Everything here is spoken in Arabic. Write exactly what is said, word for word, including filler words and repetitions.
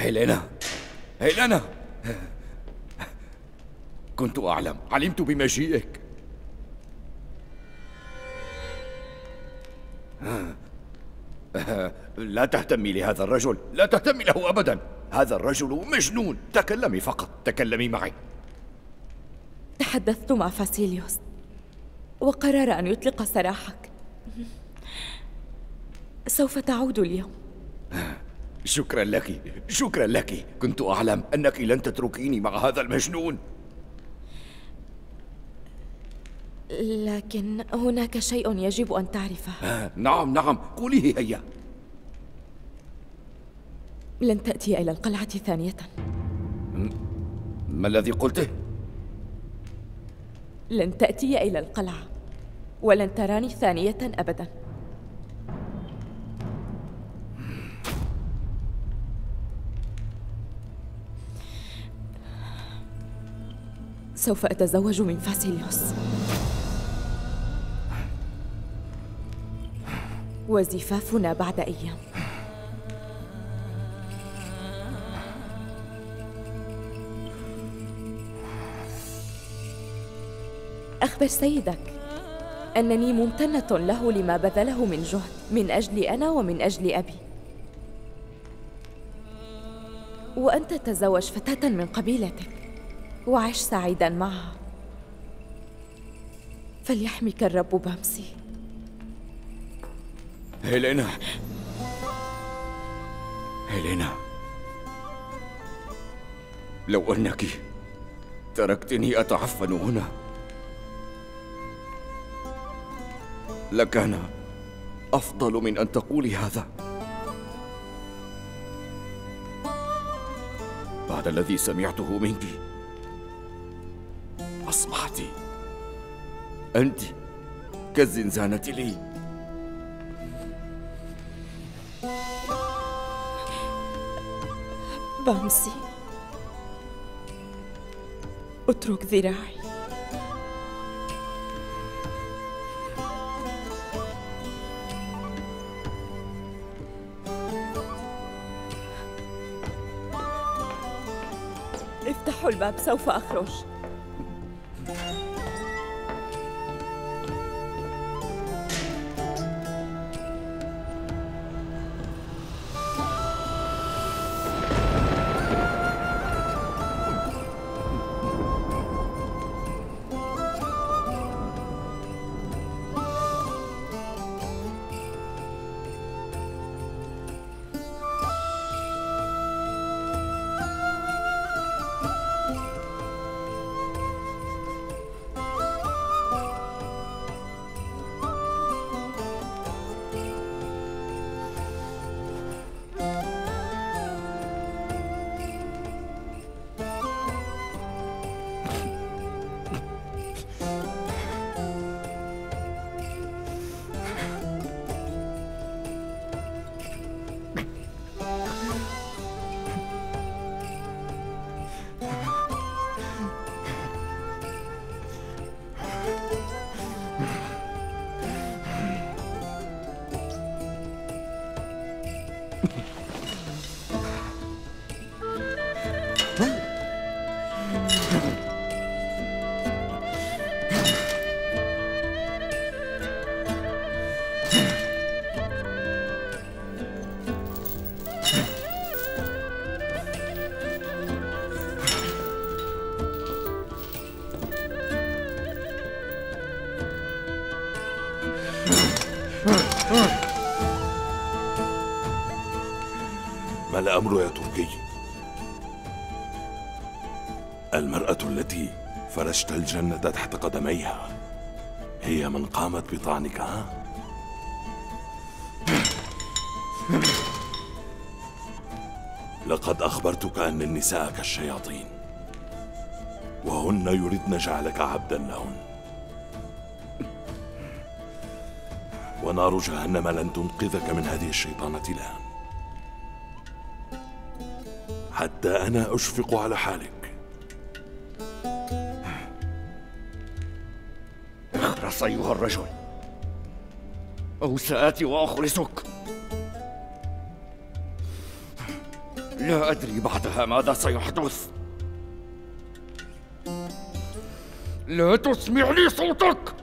هيلينا هيلينا كنت أعلم، علمت بمجيئك. لا تهتمي لهذا الرجل، لا تهتمي له أبدا، هذا الرجل مجنون. تكلمي فقط، تكلمي معي. تحدثت مع فاسيليوس وقرر أن يطلق سراحك. سوف تعود اليوم. شكرا لك، شكرا لك. كنت أعلم أنك لن تتركيني مع هذا المجنون. لكن هناك شيء يجب أن تعرفه. آه، نعم نعم، قوليه هيا. لن تأتي إلى القلعة ثانية. ما الذي قلته؟ لن تأتي إلى القلعة ولن تراني ثانية أبدا. سوف أتزوج من فاسيليوس. وزفافنا بعد أيام. أخبر سيدك أنني ممتنة له لما بذله من جهد من أجلي أنا ومن أجل أبي. وأن تتزوج فتاة من قبيلتك وعش سعيدا معها. فليحمك الرب بامسي. هيلينا هيلينا، لو أنك تركتني أتعفن هنا لكان أفضل من أن تقولي هذا. بعد الذي سمعته منك أصبحت أنت كالزنزانة لي. بامسي، اترك ذراعي. افتحوا الباب، سوف أخرج. ما الأمر يا تركي؟ المرأة التي فرشت الجنة تحت قدميها هي من قامت بطعنك، ها؟ لقد أخبرتك أن النساء كالشياطين وهن يريدن جعلك عبدا لهن، ونار جهنم لن تنقذك من هذه الشيطانة الآن. حتى أنا أشفق على حالك. اخرس أيها الرجل أو سآتي وأخرسك. لا أدري بعدها ماذا سيحدث. لا تسمع لي صوتك.